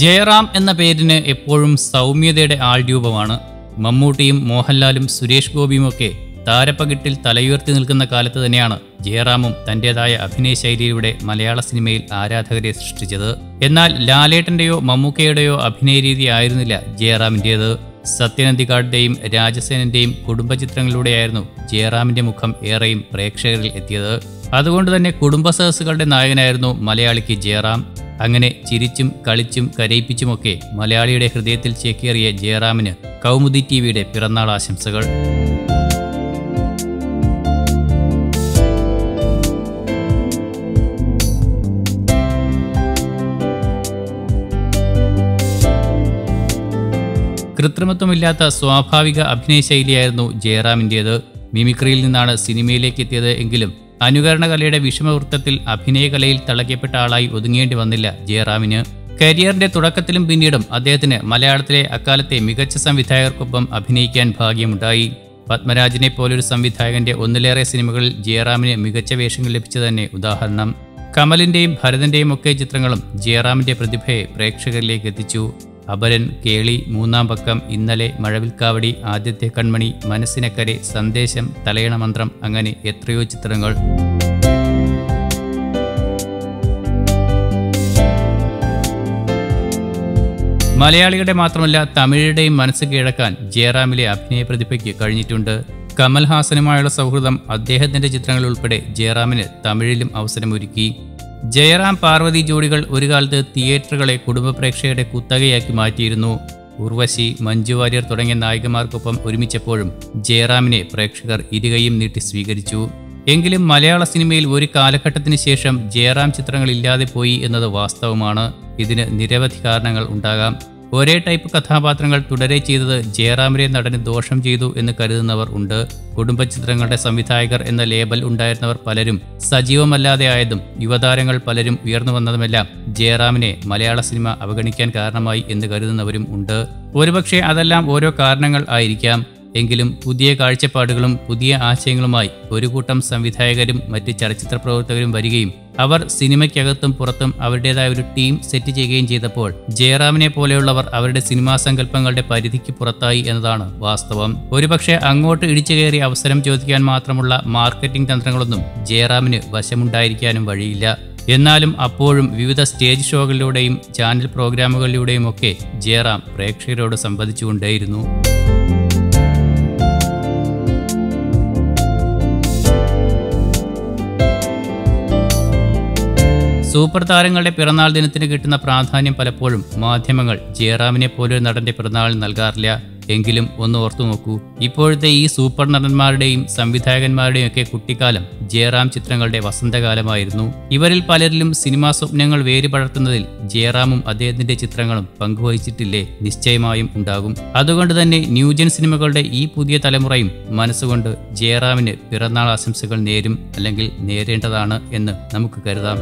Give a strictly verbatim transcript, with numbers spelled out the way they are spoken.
ജയറാം എന്ന പേരിന് എപ്പോഴും സൗമ്യതയുടെ ആൾരൂപമാണ്. മമ്മൂട്ടിയും മോഹൻലാലും സുരേഷ് ഗോപിയുമൊക്കെ താരപ്പകിട്ടിൽ തലയുയർത്തി നിൽക്കുന്ന കാലത്ത് തന്നെയാണ് ജയറാമും തൻ്റേതായ അഭിനയ ശൈലിയിലൂടെ മലയാള സിനിമയിൽ ആരാധകരെ സൃഷ്ടിച്ചത്. എന്നാൽ ലാലേട്ടൻ്റെയോ മമ്മൂക്കയുടെയോ അഭിനയ രീതി ആയിരുന്നില്ല ജയറാമിൻ്റേത്. സത്യനന്ദിക്കാടിൻ്റെയും രാജസേനൻ്റെയും കുടുംബചിത്രങ്ങളിലൂടെയായിരുന്നു ജയറാമിൻ്റെ മുഖം ഏറെയും പ്രേക്ഷകരിൽ എത്തിയത്. അതുകൊണ്ട് തന്നെ കുടുംബ സദസ്സുകളുടെ നായകനായിരുന്നു മലയാളിക്ക് ജയറാം. അങ്ങനെ ചിരിച്ചും കളിച്ചും കരയിപ്പിച്ചുമൊക്കെ മലയാളിയുടെ ഹൃദയത്തിൽ ചേക്കേറിയ ജയറാമിന് കൗമുദി ടി വിയുടെ പിറന്നാൾ ആശംസകൾ. കൃത്രിമത്വമില്ലാത്ത സ്വാഭാവിക അഭിനയ ശൈലിയായിരുന്നു ജയറാമിൻ്റേത്. മിമിക്രിയിൽ നിന്നാണ് സിനിമയിലേക്ക് എത്തിയത് എങ്കിലും അനുകരണ കലയുടെ വിഷമവൃത്തത്തിൽ അഭിനയകലയിൽ തളയ്ക്കപ്പെട്ട ആളായി ഒതുങ്ങേണ്ടി വന്നില്ല ജയറാമിന്. കരിയറിന്റെ തുടക്കത്തിലും പിന്നീടും അദ്ദേഹത്തിന് മലയാളത്തിലെ അക്കാലത്തെ മികച്ച സംവിധായകർക്കൊപ്പം അഭിനയിക്കാൻ ഭാഗ്യമുണ്ടായി. പത്മരാജനെ പോലൊരു സംവിധായകന്റെ ഒന്നിലേറെ സിനിമകളിൽ ജയറാമിന് മികച്ച വേഷങ്ങൾ ലഭിച്ചത് തന്നെ ഉദാഹരണം. കമലിന്റെയും ഭരതന്റെയും ഒക്കെ ചിത്രങ്ങളും ജയറാമിന്റെ പ്രതിഭയെ പ്രേക്ഷകരിലേക്ക് എത്തിച്ചു. അപരൻ, കേളി, മൂന്നാം പക്കം, ഇന്നലെ, മഴവിൽക്കാവടി, ആദ്യത്തെ കൺമണി, മനസ്സിനക്കരെ, സന്ദേശം, തലയണ മന്ത്രം, അങ്ങനെ എത്രയോ ചിത്രങ്ങൾ. മലയാളികളുടെ മാത്രമല്ല തമിഴരുടെയും മനസ്സ് കീഴടക്കാൻ ജയറാമിലെ അഭിനയ പ്രതിഭയ്ക്ക് കഴിഞ്ഞിട്ടുണ്ട്. കമൽഹാസനുമായുള്ള സൗഹൃദം അദ്ദേഹത്തിന്റെ ചിത്രങ്ങൾ ഉൾപ്പെടെ ജയറാമിന് തമിഴിലും അവസരമൊരുക്കി. ജയറാം പാർവതി ജോഡികൾ ഒരു കാലത്ത് തിയേറ്ററുകളെ കുടുംബ പ്രേക്ഷകരുടെ കുത്തകയാക്കി മാറ്റിയിരുന്നു. ഉർവശി, മഞ്ജു വാര്യർ തുടങ്ങിയ നായികമാർക്കൊപ്പം ഒരുമിച്ചപ്പോഴും ജയറാമിനെ പ്രേക്ഷകർ ഇരുകൈയും നീട്ടി സ്വീകരിച്ചു. എങ്കിലും മലയാള സിനിമയിൽ ഒരു കാലഘട്ടത്തിന് ശേഷം ജയറാം ചിത്രങ്ങളില്ലാതെ പോയി എന്നത് വാസ്തവമാണ്. ഇതിന് നിരവധി കാരണങ്ങൾ ഉണ്ടാകാം. ഒരേ ടൈപ്പ് കഥാപാത്രങ്ങൾ തുടരെ ചെയ്തത് ജയറാമിലെ നടന് ദോഷം ചെയ്തു എന്ന് കരുതുന്നവർ ഉണ്ട്. കുടുംബ ചിത്രങ്ങളുടെ സംവിധായകർ എന്ന ലേബൽ ഉണ്ടായിരുന്നവർ പലരും സജീവമല്ലാതെ ആയതും യുവതാരങ്ങൾ പലരും ഉയർന്നു വന്നതുമെല്ലാം ജയറാമിനെ മലയാള സിനിമ അവഗണിക്കാൻ കാരണമായി എന്ന് കരുതുന്നവരും ഉണ്ട്. ഒരുപക്ഷെ അതെല്ലാം ഓരോ കാരണങ്ങൾ ആയിരിക്കാം. എങ്കിലും പുതിയ കാഴ്ചപ്പാടുകളും പുതിയ ആശയങ്ങളുമായി ഒരു കൂട്ടം സംവിധായകരും മറ്റ് ചലച്ചിത്ര പ്രവർത്തകരും വരികയും അവർ സിനിമയ്ക്കകത്തും പുറത്തും അവരുടേതായ ഒരു ടീം സെറ്റ് ചെയ്യുകയും ചെയ്തപ്പോൾ ജയറാമിനെ പോലെയുള്ളവർ അവരുടെ സിനിമാ സങ്കല്പങ്ങളുടെ പരിധിക്ക് പുറത്തായി എന്നതാണ് വാസ്തവം. ഒരുപക്ഷെ അങ്ങോട്ട് ഇടിച്ചു കയറി അവസരം ചോദിക്കാൻ മാത്രമുള്ള മാർക്കറ്റിംഗ് തന്ത്രങ്ങളൊന്നും ജയറാമിന് വശമുണ്ടായിരിക്കാനും വഴിയില്ല. എന്നാലും അപ്പോഴും വിവിധ സ്റ്റേജ് ഷോകളിലൂടെയും ചാനൽ പ്രോഗ്രാമുകളിലൂടെയും ഒക്കെ ജയറാം പ്രേക്ഷകരോട് സംവദിച്ചുകൊണ്ടേയിരുന്നു. സൂപ്പർ താരങ്ങളുടെ പിറന്നാൾ ദിനത്തിന് കിട്ടുന്ന പ്രാധാന്യം പലപ്പോഴും മാധ്യമങ്ങൾ ജയറാമിനെ പോലൊരു നടന്റെ പിറന്നാളിന് നൽകാറില്ല. എങ്കിലും ഒന്ന് ഓർത്തു നോക്കൂ, ഇപ്പോഴത്തെ ഈ സൂപ്പർ നടന്മാരുടെയും സംവിധായകന്മാരുടെയും ഒക്കെ കുട്ടിക്കാലം ജയറാം ചിത്രങ്ങളുടെ വസന്തകാലമായിരുന്നു. ഇവരിൽ പലരിലും സിനിമാ സ്വപ്നങ്ങൾ വേരുപഴർത്തുന്നതിൽ ജയറാമും അദ്ദേഹത്തിന്റെ ചിത്രങ്ങളും പങ്കുവഹിച്ചിട്ടില്ലേ? നിശ്ചയമായും ഉണ്ടാകും. അതുകൊണ്ട് തന്നെ ന്യൂജൻ സിനിമകളുടെ ഈ പുതിയ തലമുറയും മനസ്സുകൊണ്ട് ജയറാമിന് പിറന്നാൾ ആശംസകൾ നേരും, അല്ലെങ്കിൽ നേരേണ്ടതാണ് എന്ന് നമുക്ക് കരുതാം.